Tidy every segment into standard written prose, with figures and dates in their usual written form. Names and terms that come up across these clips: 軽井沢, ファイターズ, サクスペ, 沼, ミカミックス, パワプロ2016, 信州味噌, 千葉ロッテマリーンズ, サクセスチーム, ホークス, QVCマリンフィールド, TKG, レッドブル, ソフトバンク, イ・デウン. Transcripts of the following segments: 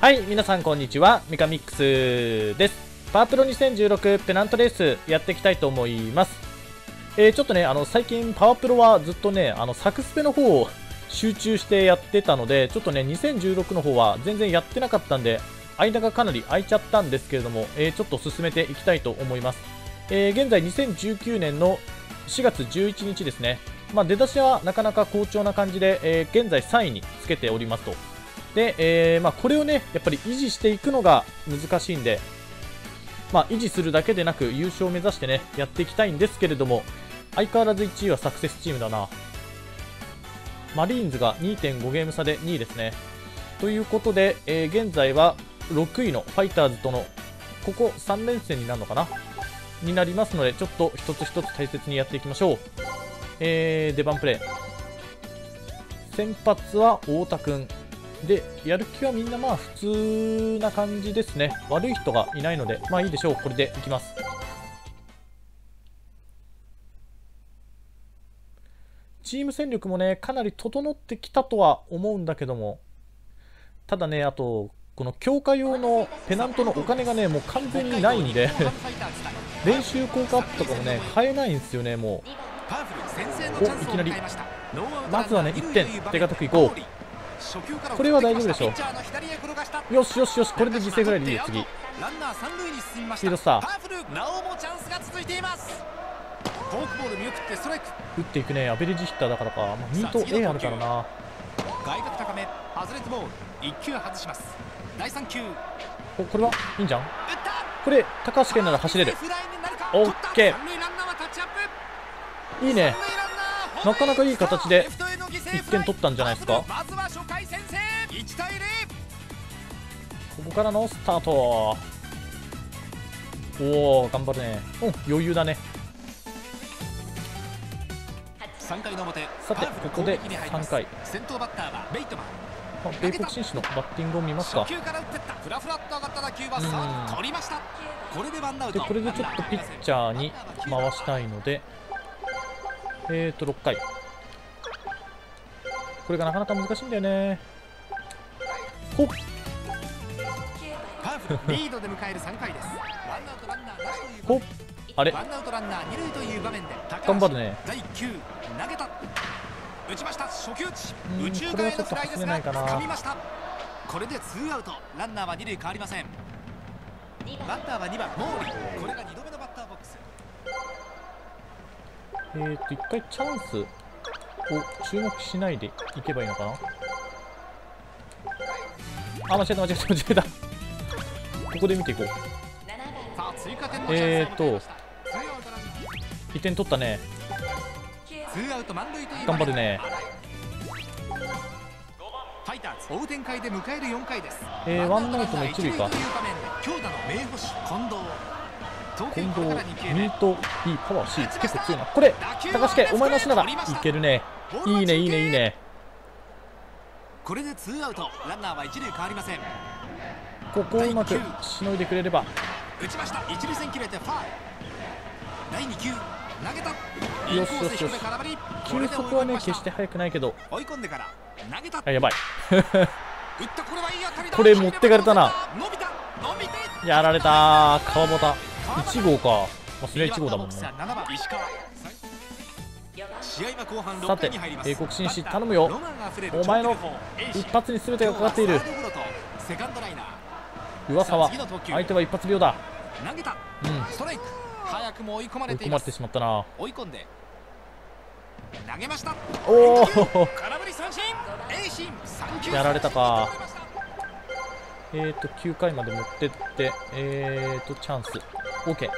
はい、皆さんこんにちは。ミカミックスです。パワプロ2016ペナントレースやっていきたいと思います。ちょっとね、最近パワプロはずっとね、サクスペの方を集中してやってたので、ちょっとね、2016の方は全然やってなかったんで、間がかなり空いちゃったんですけれども、ちょっと進めていきたいと思います。現在2019年の4月11日ですね。まあ、出だしはなかなか好調な感じで、現在3位につけておりますと。で、まあ、これをねやっぱり維持していくのが難しいんで、まあ、維持するだけでなく優勝を目指してねやっていきたいんですけれども、相変わらず1位はサクセスチームだな。マリーンズが 2.5 ゲーム差で2位ですね。ということで、現在は6位のファイターズとのここ3連戦になるのかなになりますので、ちょっと一つ一つ大切にやっていきましょう。出番プレイ、先発は太田くんで、やる気はみんなまあ普通な感じですね。悪い人がいないのでまあいいでしょう。これでいきます。チーム戦力もねかなり整ってきたとは思うんだけども、ただね、あとこの強化用のペナントのお金がねもう完全にないんで練習効果アップとかもね買えないんですよね。もうおいきなりまずはね1点手堅くいこう。これは大丈夫でしょう。よしよしよし、これで犠牲フライでいいよ。次スピードスター打っていくね。アベレージヒッターだからか、まあ、ミート A あるからな。お、これはいいんじゃん。これ高橋健なら走れる。 OK、 いいね。なかなかいい形で1点取ったんじゃないですか。ここからのスタート。おお、頑張るね。うん、余裕だね。さて、ここで3回、米国選手のバッティングを見ますか。で、これでちょっとピッチャーに回したいので、6回。これがなかなか難しいんだよね。ほっほっ、あれ頑張るね。これはちょっと走れないかな。一回チャンスを注目しないでいけばいいのかな。あ、間違えた間違えた間違えたここで見ていこう。1点取ったね。頑張るね。ワンアウトの一塁か。近藤、ミート B、パワー C、結構強いな。これ高橋家お前の足ならいけるね。いいねいいねいいね。これでツーアウト、ランナーは一塁変わりません。ここをうまくしのいでくれれば。打ちました。一塁線切れてファウル。第2球投げた。よしよしよし。球速はね決して速くないけど。追い込んでから投げた。あ、やばい。これ持ってかれたな。やられた。川端1号か。まあ、それは1号だもんね。さて、英国紳士頼むよ。お前の一発に全てがかかっている。上沢、相手は一発病だ。うん、追い込まれてしまったな。おお、やられたか。9回まで持ってって、チャンス。OK。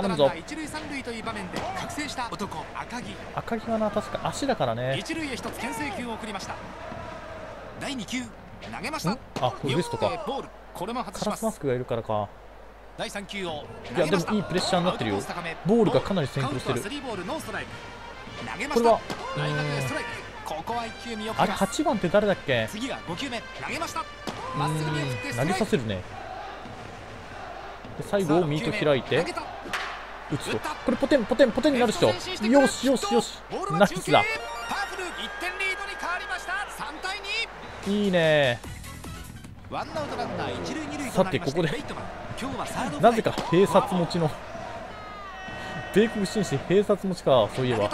頼むぞ。赤木はな、確か足だからね。あ、これウエストか。カラスマスクがいるからか。いや、でもいいプレッシャーになってるよ。ボールがかなり先行してる。これはあれ8番って誰だっけ。投げさせるね。最後をミート開いて打つと、これポテンポテンポテンになるっしょ。よしよしよし、ナイスだ。いいね。さてここでなぜか警察持ちの米国紳士、警察持ちか。そういえば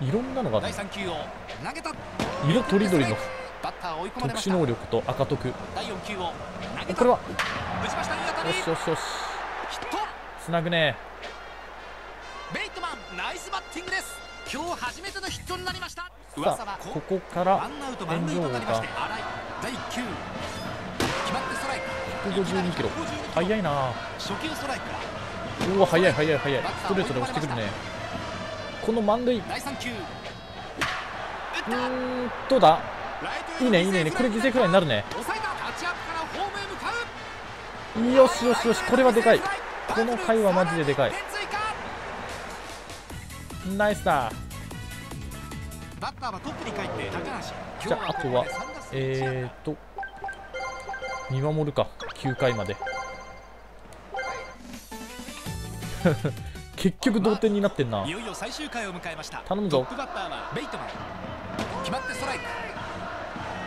いろんなのが色とりどりの特殊能力と赤徳。これはよしよしよし、つなぐね。ベイトマンナイスバッティングです。今日初めてのヒットになりました。さあここから援助王が152キロ、速いな。おお速い速い速い、ストレートで押してくるね。この満塁、どうだ、いいねいいねいいね、これ犠牲フライになるね。よしよしよし、これはでかい。この回はマジででかい。ナイスだ。じゃああとは見守るか、9回まで結局同点になってんな。頼むぞ、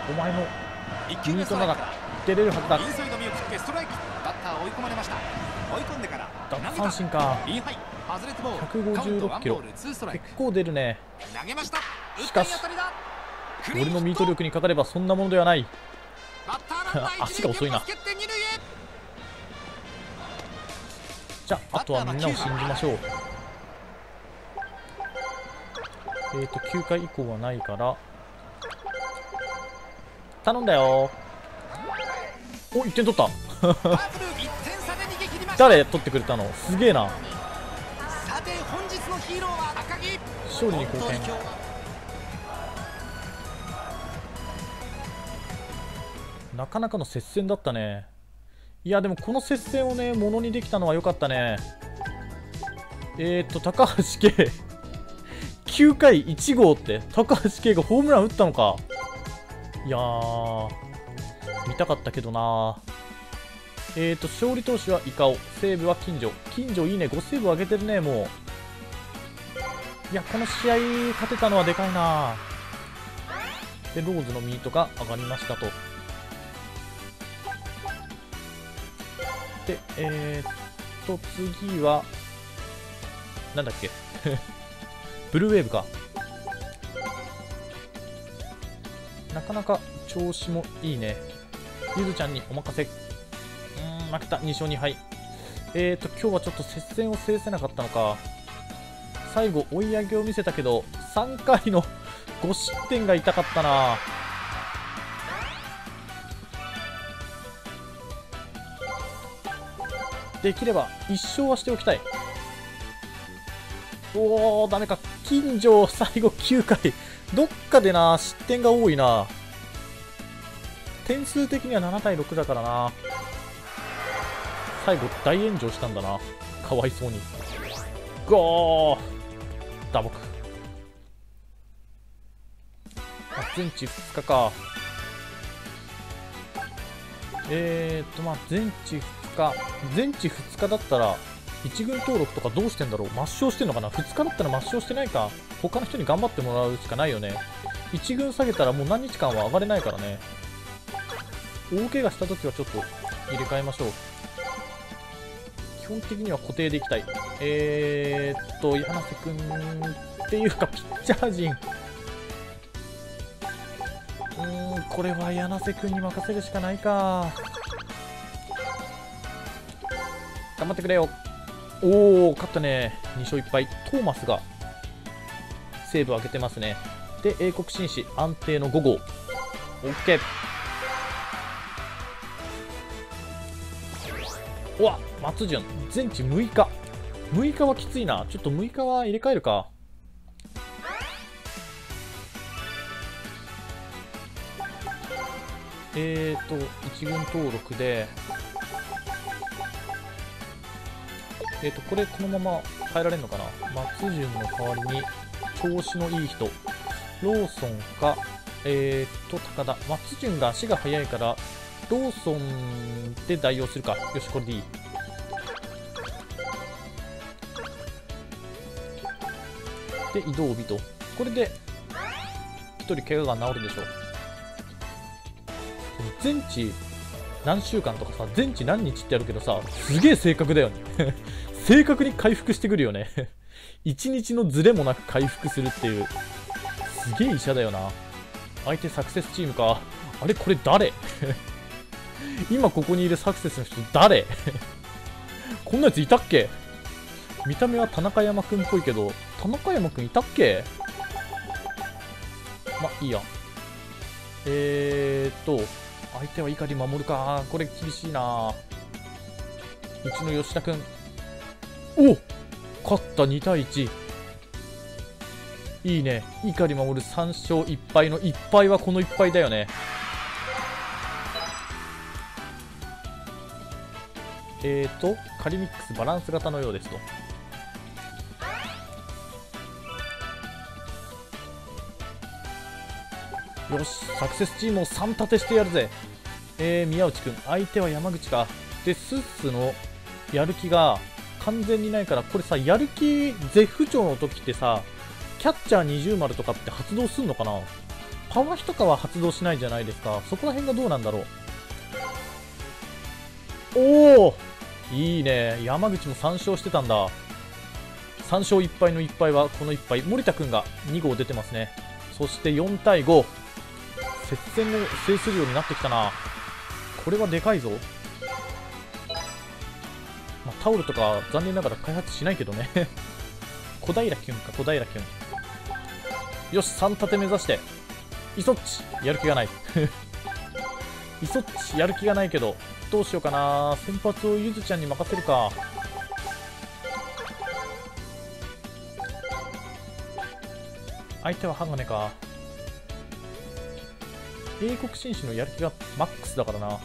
お前もユニットなら出れるはずだ。奪三振か。156キロ、結構出るね。しかし俺のミート力にかかればそんなものではない足が遅いな。じゃああとはみんなを信じましょう。9回以降はないから頼んだよ。お、1点取った誰取ってくれたの、すげえな。勝利に貢献。なかなかの接戦だったね。いやでもこの接戦をねものにできたのは良かったね。高橋圭9回1号って、高橋圭がホームラン打ったのか。いやー見たかったけどな。勝利投手はイカオ、セーブは近所。近所いいね、5セーブ上げてるね。もういやこの試合勝てたのはでかいな。でローズのミートが上がりましたと。で次はなんだっけブルーウェーブか。なかなか調子もいいね。ゆずちゃんにお任せ。負けた、2勝2敗。今日はちょっと接戦を制せなかったのか。最後追い上げを見せたけど3回の5失点が痛かったな。できれば1勝はしておきたい。おおダメか。近所最後9回どっかでな失点が多いな。点数的には7対6だからな。最後大炎上したんだな、かわいそうに。ゴー打撲。全治2日か。まあ全治2日、全治2日だったら1軍登録とかどうしてんだろう。抹消してんのかな。2日だったら抹消してないか。他の人に頑張ってもらうしかないよね。1軍下げたらもう何日間は上がれないからね。大怪我した時はちょっと入れ替えましょう。基本的には固定でいきたい。柳瀬君っていうかピッチャー陣、これは柳瀬君に任せるしかないか。頑張ってくれよ。おお勝ったね。2勝1敗。トーマスがセーブを上げてますね。で英国紳士安定の5号 OK。 うわ松潤全治6日。6日はきついな。ちょっと6日は入れ替えるか。1軍登録でこれこのまま変えられるのかな。松潤の代わりに調子のいい人ローソンか高田。松潤が足が速いからローソンで代用するか。よしこれでいい。で移動日とこれで人怪我が治るでしょう。全治何週間とかさ、全治何日ってやるけどさ、すげえ正確だよね。正確に回復してくるよね。一日のズレもなく回復するっていう。すげえ医者だよな。相手サクセスチームか。あれこれ誰？今ここにいるサクセスの人誰？こんなやついたっけ？見た目は田中山くんっぽいけど、田中山くんいたっけ？ま、いいや。相手は碇守るか。これ厳しいな。うちの吉田くん。おっ！勝った2対1。いいね。碇守る3勝1敗の1敗はこの1敗だよね。カリミックスバランス型のようですと。よし、サクセスチームを3立てしてやるぜ。宮内くん、相手は山口か。で、スッスのやる気が完全にないから、これさ、やる気絶不調の時ってさ、キャッチャー二重丸とかって発動するのかな。パワーとかは発動しないじゃないですか。そこら辺がどうなんだろう。おお、いいね。山口も3勝してたんだ。3勝1敗の1敗はこの1敗。森田くんが2号出てますね。そして4対5。接戦を制するようになってきたな。これはでかいぞ。まあ、タオルとか残念ながら開発しないけどね。小平キュンか、小平キュン。よし、3立て目指して。イソッチ、やる気がない。イソッチ、やる気がないけど、どうしようかな。先発をゆずちゃんに任せるか。相手はハンガネか。英国紳士のやる気がマックスだからな。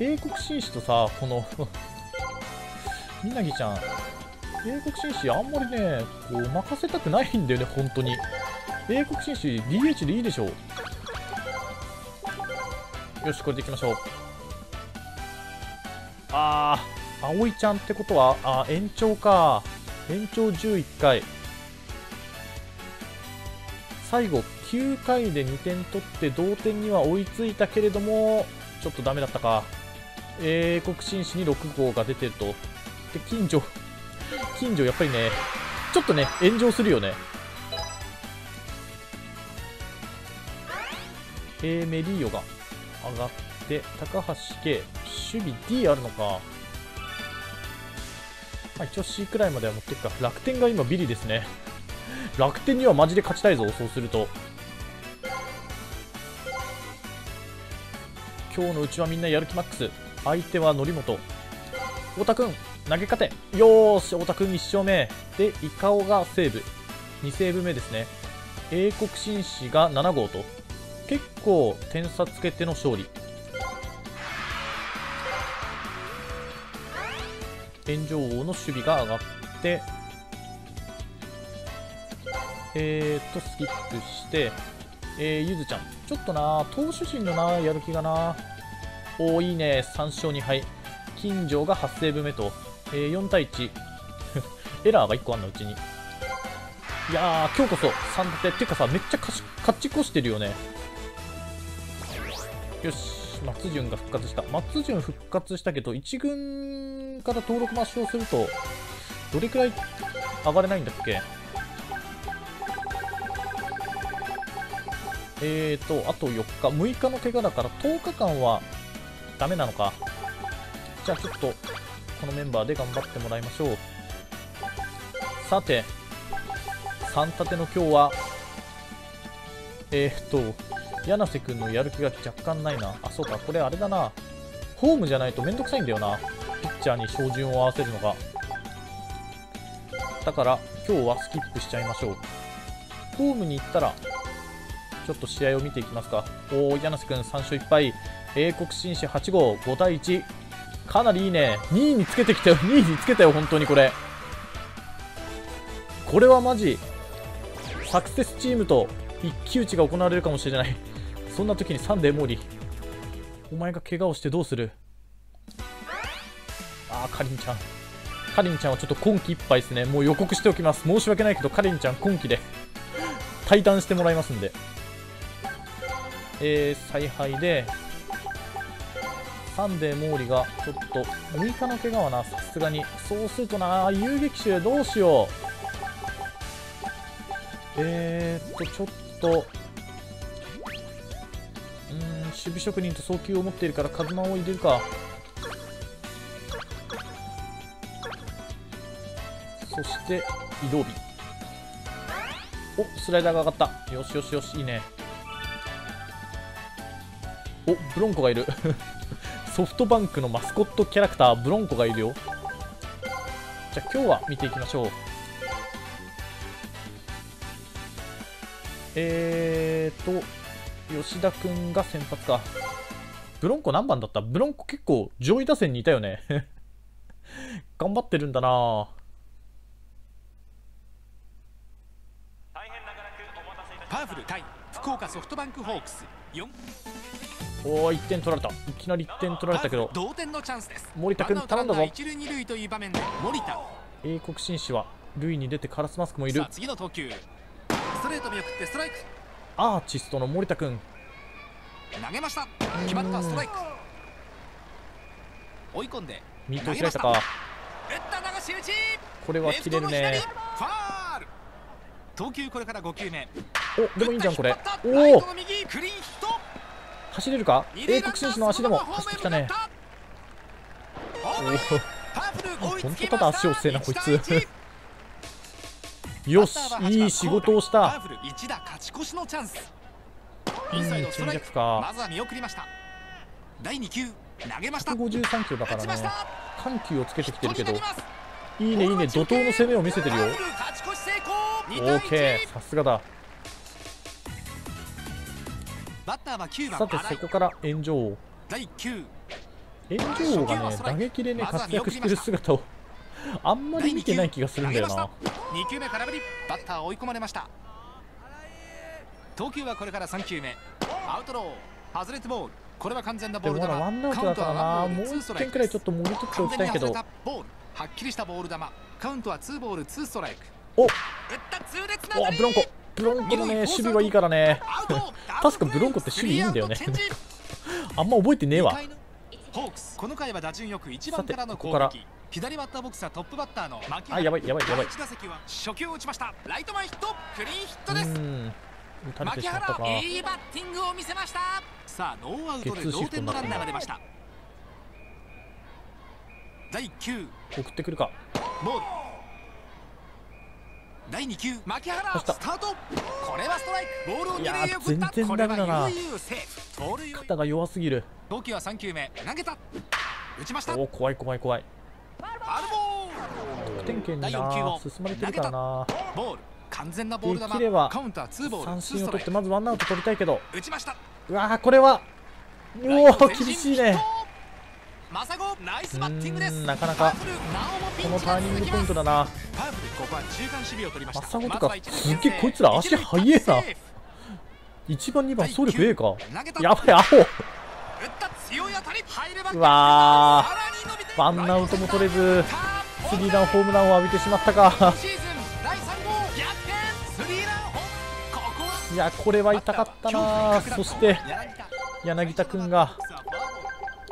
英国紳士とさ、このみなぎちゃん、英国紳士あんまりね、こう任せたくないんだよね、本当に。英国紳士 DH でいいでしょう。よし、これでいきましょう。ああ、葵ちゃんってことは、あ、延長か。延長11回。最後9回で2点取って同点には追いついたけれども、ちょっとダメだったか。英国紳士に6号が出てると。で、近所やっぱりね、ちょっとね、炎上するよね。メリーヨが上がって、高橋圭、守備 D あるのか。まあ、一応 C くらいまでは持っていくか。楽天が今ビリですね。楽天にはマジで勝ちたいぞ、そうすると。今日のうちはみんなやる気マックス。相手は則本。太田くん、投げ勝て。よーし、太田くん1勝目。で、イカオがセーブ。2セーブ目ですね。英国紳士が7号と。結構点差つけての勝利。炎上王の守備が上がって。スキップして、ゆずちゃん。ちょっとな、投手陣のな、やる気がな。おー、いいね。3勝2敗。金城が8セーブ目と、4対1。エラーが1個あんなうちに。いやー、今日こそ3立て。っていうかさ、めっちゃ勝ち越してるよね。よし、松潤が復活した。松潤復活したけど、1軍から登録抹消すると、どれくらい上がれないんだっけ。あと4日、6日の怪我だから10日間はダメなのか。じゃあちょっとこのメンバーで頑張ってもらいましょう。さて、3立ての今日は、柳瀬くんのやる気が若干ないな。あ、そうか、これあれだな。ホームじゃないとめんどくさいんだよな。ピッチャーに照準を合わせるのが。だから今日はスキップしちゃいましょう。ホームに行ったら、ちょっと試合を見ていきますか。おー、柳瀬くん3勝1敗。英国紳士8号、5対1。かなりいいね。2位につけてきたよ。2位につけたよ、本当にこれ。これはマジ、サクセスチームと一騎打ちが行われるかもしれない。そんな時にサンデーモーリー。お前が怪我をしてどうする？あー、かりんちゃん。かりんちゃんはちょっと今季いっぱいですね。もう予告しておきます。申し訳ないけど、かりんちゃん今季で退団してもらいますんで。采配でサンデー毛利がちょっと6日の怪我はな、さすがに。そうするとな、遊撃手どうしよう。ちょっと守備職人と送球を持っているからカズマを入れるか。そして移動日、おスライダーが上がった。よしよしよし、いいね。おブロンコがいるソフトバンクのマスコットキャラクターブロンコがいるよ。じゃあ今日は見ていきましょう。吉田くんが先発か。ブロンコ何番だった？ブロンコ結構上位打線にいたよね頑張ってるんだな。パーフル対福岡ソフトバンクホークス4。おお1点取られた。いきなり1点取られたけど同点のチャンスです。森田くん頼んだぞ。一塁二塁という場面で森田、英国紳士は塁に出てカラスマスクもいる。次の投球ストレート見送ってストライク。アーチストの森田君投げました。決まったストライク。追い込んでミートを開いたか。打った流し打ち、これは切れるね。ファウル。投球これから5球目。おでもいいじゃんこれ。おお走れるか。英国紳士の足でも走ってきたね。本当ただ足をせえなこいつよし、いい仕事をした。いいチェンジアップか。153キロだからね、緩急をつけてきてるけどいいねいいね、怒涛の攻めを見せてるよ。オーケー、さすがだ。さてそこから炎上王。炎上王がね打撃でね活躍してる姿をあんまり見てない気がするんだよな。2球目空振り、バッター追い込まれました。投球はこれから3球目。アウトロー外れてボール。これは完全なボール球。ワンアウトだからな、もう1点くらいちょっともぎ取っておきたいけど。はっきりしたボール球。カウントは2ボール2ストライク。おっブロンコ、ブロンコのね守備はいいからね確かブロンコって守備いいんだよねあんま覚えてねえわ。この回は打順よく1番からの攻撃。左バッターボックスはトップバッターの牧原。あ、やばいやばいやばい。1打席は初球を打ちました。ライト前ヒット、クリーンヒットです。牧原、いいバッティングを見せました。さあ、ノーアウトで同点のランナーが出ました。第9送ってくるか。ボール。第2球、牧原スタート。これはストライク。ボールを二塁へ振った。全然ダメだな。肩が弱すぎる。動きは3球目、投げた。打ちました。お、怖い怖い怖い。得点圏にな進まれてるからな。できれば三振を取ってまずワンアウト取りたいけど。うわーこれはおお厳しいね。なかなかこのターニングポイントだな。マサゴとかすっげえこいつら足速えな。1番2番走力ええか。やばいアホ。うわーワンアウトも取れずスリーランホームランを浴びてしまったかいやこれは痛かったな。そして柳田君が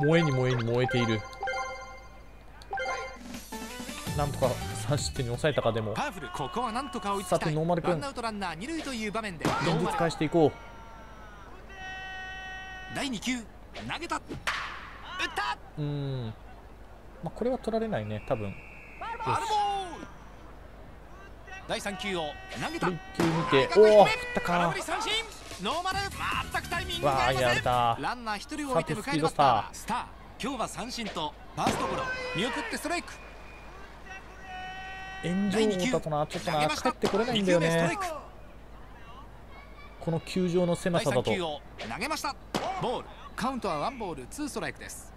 燃えに燃えに燃えている。なんとか3失点に抑えたか。でもさてノーマル君現実返していこう。第2球投げた。打った。まあこれは取られないね多分。第3球を投げた。1球見ておお振ったか。わあやれた。さてスピードスター今日は三振とファーストゴロ見送ってストライク。炎上だとなちょっとな帰ってこれないんだよね。この球場の狭さだと。投げました。ボールカウントはワンボールツーストライクです。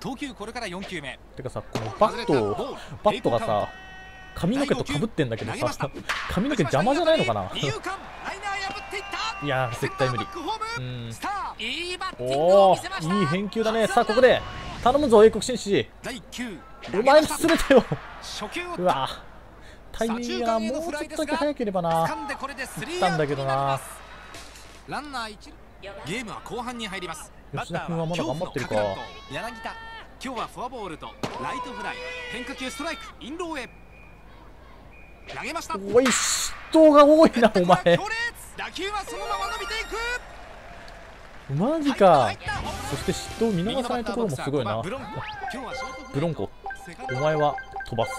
投球これから4球目。てかさこのバットがさ髪の毛とかぶってんだけどさ髪の毛邪魔じゃないのかな。いや絶対無理。おおいい返球だね。さあここで頼むぞ英国紳士。お前もすべてよ。うわタイミングがもうちょっとだけ早ければな。打ったんだけどな。ゲームは後半に入ります。バッターは恐怖の角田と柳田。今日はフォアボールとライトフライ、変化球ストライク、インローへ投げました。おい、失投が多いなお前。打球はそのまま伸びていく。マジか。そして嫉妬を見逃さないところもすごいな。ブロンコ、お前は飛ばす。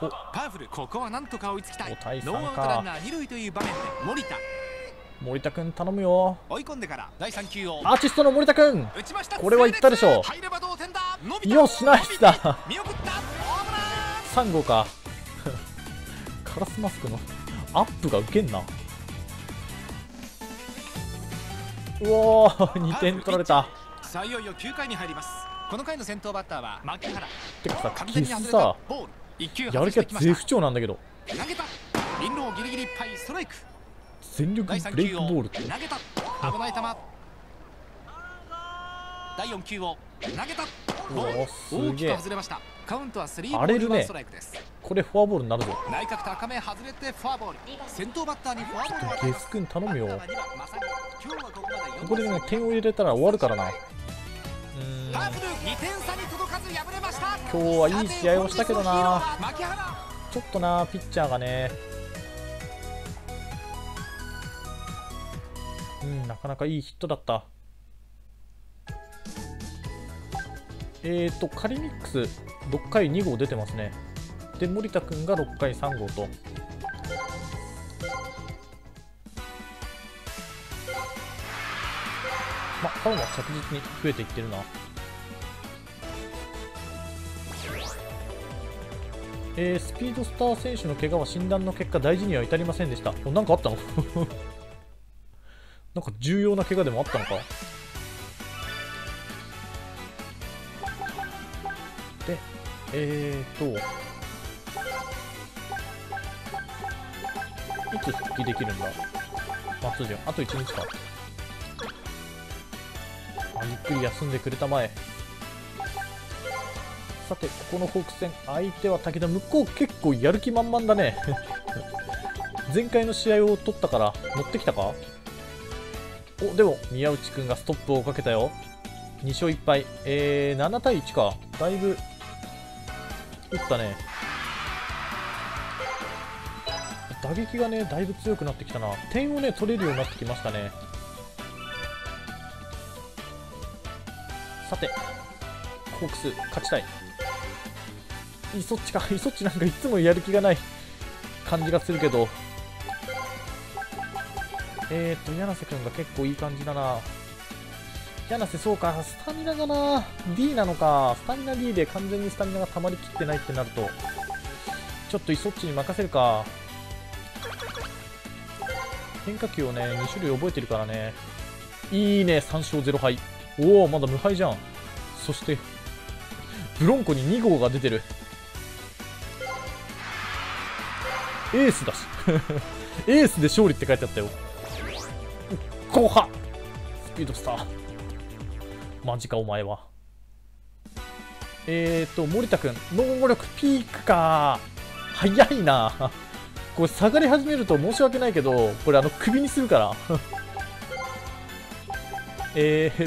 お、パーフル、ここはなんとか追いつきたい。ノーアウトランナー二塁という場面で森田。森田君頼むよ。追い込んでから第3球をアーティストの森田君。これは言ったでしょう。よし、ナイスだ。3号か。カラスマスクのアップがウケんな。うおー、2点取られた。さあ、いよいよ9回に入ります。この回の先頭バッターは牧原。てかさ、キスさ、やる気は絶不調なんだけど。投げた、リンローギリギリいっぱいストライク。全力ブレイクボールって投げた、危ない球。第4球を投げた。おお、すげえ。大きく外れました。カウントは3ボール1ストライクです。これフォアボールになるぞ。内角高め外れてフォアボール。先頭バッターにフォアボール。ちょっとゲス君頼むよ。ここでね、点を入れたら終わるからな。今日はいい試合をしたけどな。ちょっとな、ピッチャーがね、なかなかいいヒットだった。カリミックス6回2号出てますね。で、森田君が6回3号と。ま、ファンは着実に増えていってるな。スピードスター選手の怪我は診断の結果大事には至りませんでした。なんかあったのなんか重要な怪我でもあったのか。で、いつ復帰できるんだ、松潤。あと1日か。あ、ゆっくり休んでくれたまえ。さて、ここのホークス戦、相手は武田。向こう結構やる気満々だね前回の試合を取ったから乗ってきたか。お、でも宮内くんがストップをかけたよ。2勝1敗、7対1か。だいぶ打ったね。打撃がね、だいぶ強くなってきたな。点をね、取れるようになってきましたね。さて、ホークス勝ちたい。イソッチか。イソッチなんかいつもやる気がない感じがするけど、柳瀬君が結構いい感じだな。柳瀬、そうか、スタミナがな D なのか。スタミナ D で完全にスタミナが溜まりきってないってなると、ちょっとイソッチに任せるか。変化球をね、2種類覚えてるからね。いいね、3勝0敗。おお、まだ無敗じゃん。そしてブロンコに2号が出てる。エースだしエースで勝利って書いてあったよ。後半スピードスター、マジかお前は。森田君能力ピークか。早いなこれ。下がり始めると申し訳ないけど、これクビにするからちょっと待ってね。ス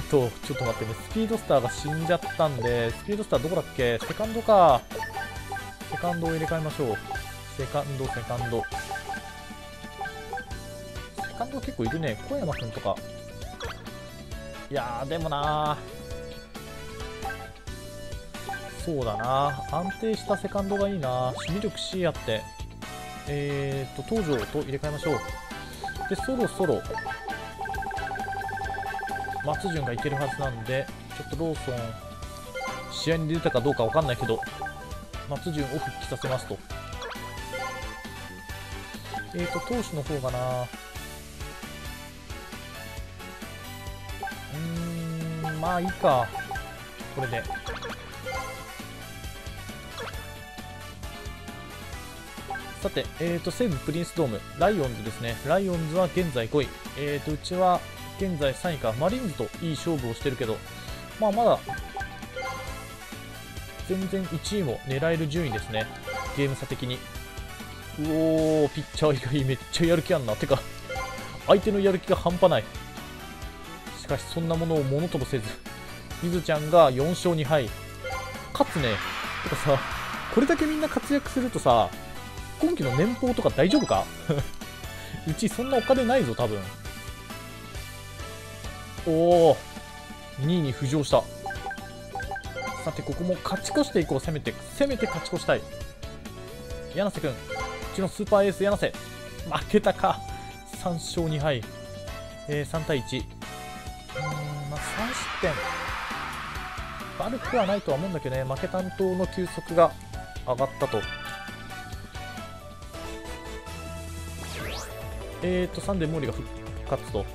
ピードスターが死んじゃったんで、スピードスターどこだっけ。セカンドか。セカンドを入れ替えましょう。セカンド、セカンド、セカンド結構いるね。小山君とか。いやー、でもなー、そうだなー、安定したセカンドがいいなー。守備力 C あって、東條と入れ替えましょう。で、そろそろ松潤がいけるはずなんで、ちょっとローソン試合に出たかどうかわかんないけど、松潤を復帰させますと。投手の方がなー、まあいいか、これで。さて、西武プリンスドーム、ライオンズですね。ライオンズは現在5位。うちは現在3位か。マリーンズといい勝負をしてるけど、まあまだ全然1位も狙える順位ですね、ゲーム差的に。うおー、ピッチャー以外めっちゃやる気あんな。てか相手のやる気が半端ない。しかしそんなものをものともせず、ゆずちゃんが4勝2敗勝つね。てかさ、これだけみんな活躍するとさ、今季の年俸とか大丈夫かうちそんなお金ないぞ多分。おお、2位に浮上した。さてここも勝ち越していこう。せめて勝ち越したい。柳瀬くん、うちのスーパーエース柳瀬負けたか。3勝2敗、3対1。まあ、3失点悪くはないとは思うんだけどね。負け担当の球速が上がったと。サンデーモーリーが復活と。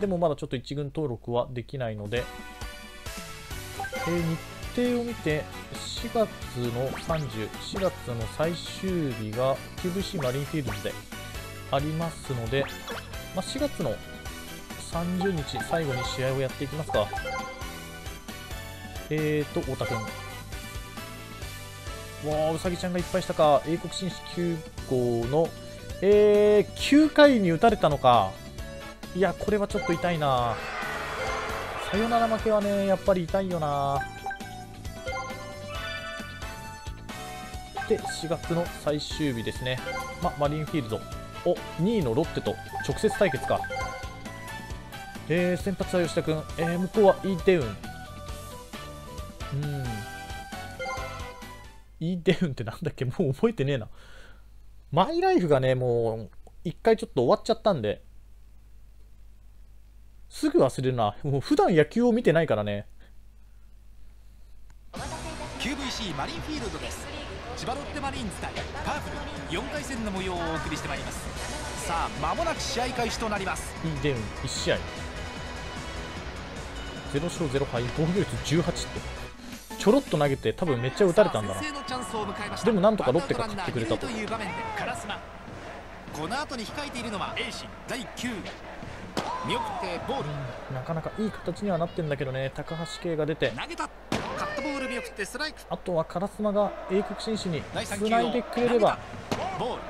でもまだちょっと1軍登録はできないので、日程を見て4月の30、4月の最終日が QVC マリンフィールドでありますので、まあ、4月の30日最後に試合をやっていきますか。太田君、わあ、うさぎちゃんがいっぱいしたか。英国紳士9号の9回に打たれたのか。いや、これはちょっと痛いな。サヨナラ負けはね、やっぱり痛いよな。で、4月の最終日ですね。マリンフィールドを2位のロッテと直接対決か。先発は吉田君、向こうはイ・デウン。イ・デウンってなんだっけ、もう覚えてねえな。マイライフがね、もう1回ちょっと終わっちゃったんで、すぐ忘れるな。もう普段野球を見てないからね。 QVC マリンフィールドです。千葉ロッテマリーンズ対パープル4回戦の模様をお送りしてまいります。さあ、間もなく試合開始となります。イ・デウン1試合0勝0敗、防御率18ってちょろっと投げて、多分めっちゃ打たれたんだな。でもなんとかロッテが勝ってくれたと。この後に控えているのは第9見送ってボール。なかなかいい形にはなってんだけどね。高橋圭が出て、あとは烏丸が英国紳士につないでくれれば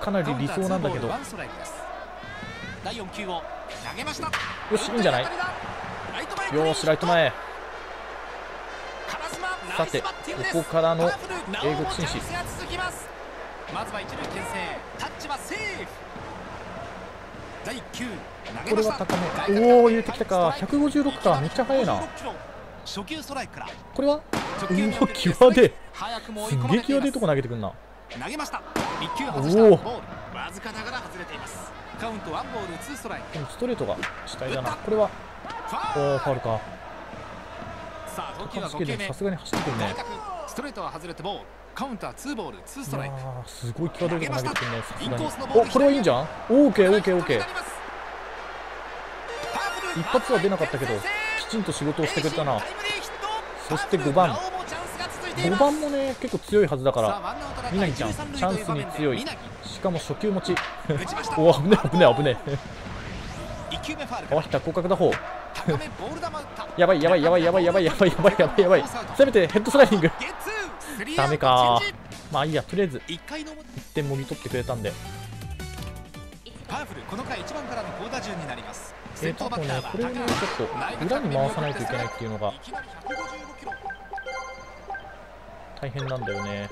かなり理想なんだけど、よし、いいんじゃない。よし、ライト前。さてここからの英国紳士、これは高め。おお、入れてきたか。156か、めっちゃ速いな。これはうわ、際で、すげえ際でいいとこ投げてくんな。おお、ストレートが主体だな。これはおお、ファウルか。高橋圭でさすがに走ってくるね。すごい際どいとこ投げてくるね、さすがに。お、これはいいんじゃん。 OKOKOK。 一発は出なかったけど、きちんと仕事をしてくれたな。そして5番もね、結構強いはずだから、南ちゃんチャンスに強い。しかも初球持ちおお、危ねえ危ねえ危ねえ。川北、広角打法やばいやばいやばいやばいやばいやばいやばいやばいやばい。せめてヘッドスライディングダメか。まあいいや、とりあえず1点もぎ取ってくれたんで。この回1番からの好打順になります。あとね、これをね、ちょっと裏に回さないといけないっていうのが大変なんだよね。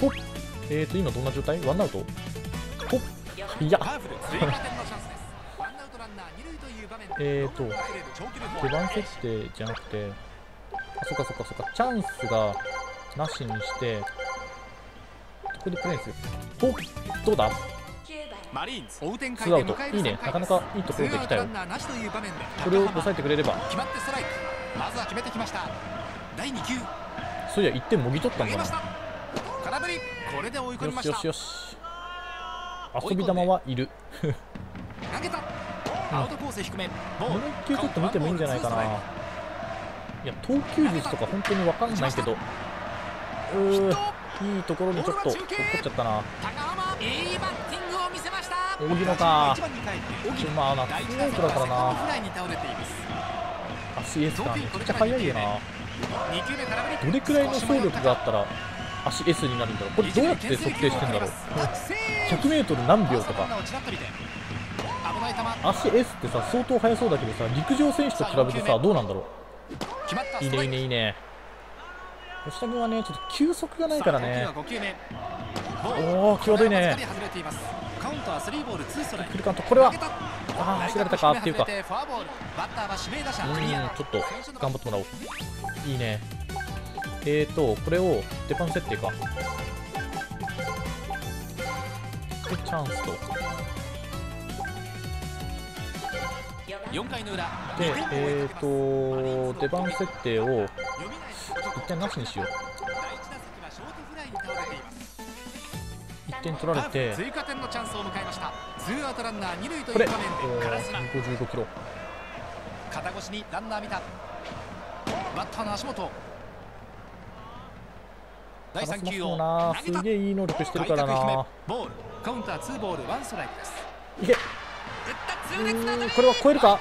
ほっ、今どんな状態？ワンアウト？ほっ、いや5番設定じゃなくて、あ、そっかそっかそっか、チャンスがなしにしてここでプレーする。ほっ、どうだ？ツーアウト、いいね。なかなかいいところできたよ。これを抑えてくれれば。そういや、1点もぎ取ったんだな。よしよしよし、遊び玉はいるこの1球ちょっと見てもいいんじゃないかな。いや、投球術とか本当に分かんないけど、いいところにちょっと落っこっちゃったな。荻野か、まあな、ツーアウトだからな。足エースか、めっちゃ速いよな。どれくらいの走力があったら足 S になるんだろう。これどうやって測定してんだろう。 100m 何秒とか。足 S ってさ相当速そうだけどさ、陸上選手と比べてさどうなんだろう。いいねいいねいいね。吉田君はねちょっと球速がないからね。おお際どいね。フルカウント、これはああ走られたかっていうか、ちょっと頑張ってもらおう。いいね。これをデパン設定か。でチャンスとで出番設定を一点なしにしよう。1点取られてこれ155キロ。肩越しにランナー見た。バッターの足元。第3球を投げた。すげえいい能力してるからな。ボールカウンター2ボール1ストライクです。いけ。これは超えるか。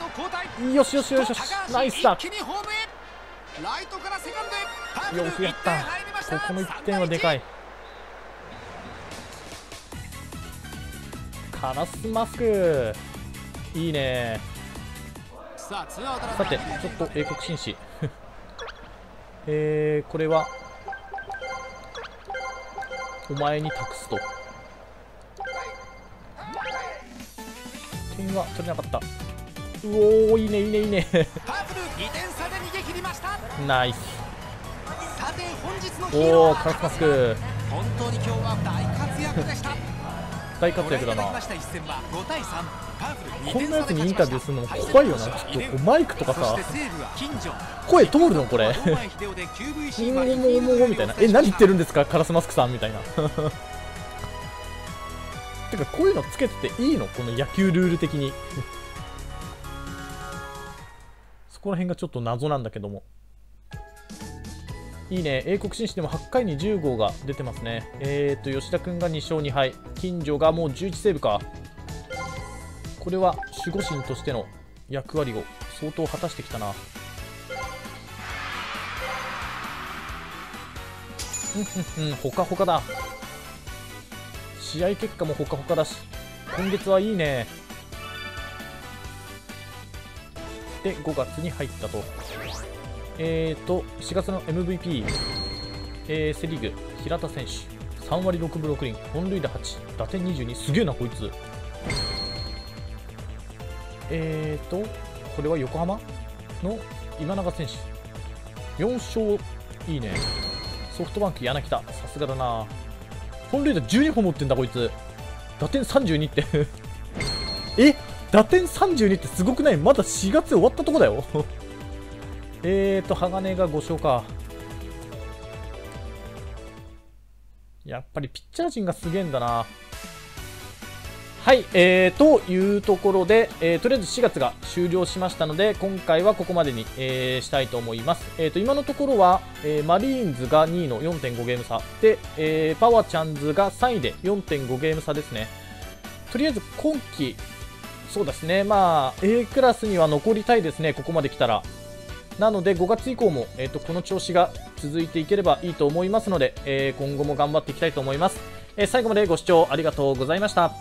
よしよしよしよし、ナイスだ。よくやった。ここの1点はでかい。カラスマスクいいね。さてちょっと英国紳士これはお前に託すと。点は取れなかった。うおーいいねいいねいいねナイス。おおカラスマスク大活躍だな。こんなやつにインタビューするのも怖いよな。ちょっとマイクとかさ声通るのこれもうみたいな。え何言ってるんですかカラスマスクさんみたいなてかこういうのつけてていいの、この野球ルール的にそこら辺がちょっと謎なんだけども。いいね。英国紳士でも8回に10号が出てますね。吉田君が2勝2敗、金城がもう11セーブか。これは守護神としての役割を相当果たしてきたな。ほかほかだ。試合結果もほかほかだし、今月はいいね。で5月に入ったと。4月の MVP、セ・リーグ平田選手3割6分6厘、本塁打8、打点22。すげえなこいつ。これは横浜の今永選手4勝。いいね。ソフトバンク柳田さすがだな。本塁打12本持ってんだこいつ。打点32ってえ打点32ってすごくない？まだ4月終わったとこだよ鋼が5勝か。やっぱりピッチャー陣がすげえんだな。はい、というところで、とりあえず4月が終了しましたので、今回はここまでに、したいと思います。今のところは、マリーンズが2位の 4.5 ゲーム差で、パワーチャンズが3位で 4.5 ゲーム差ですね。とりあえず今季、そうですね、まあ、A クラスには残りたいですね、ここまで来たら。なので5月以降も、この調子が続いていければいいと思いますので、今後も頑張っていきたいと思います。最後までご視聴ありがとうございました。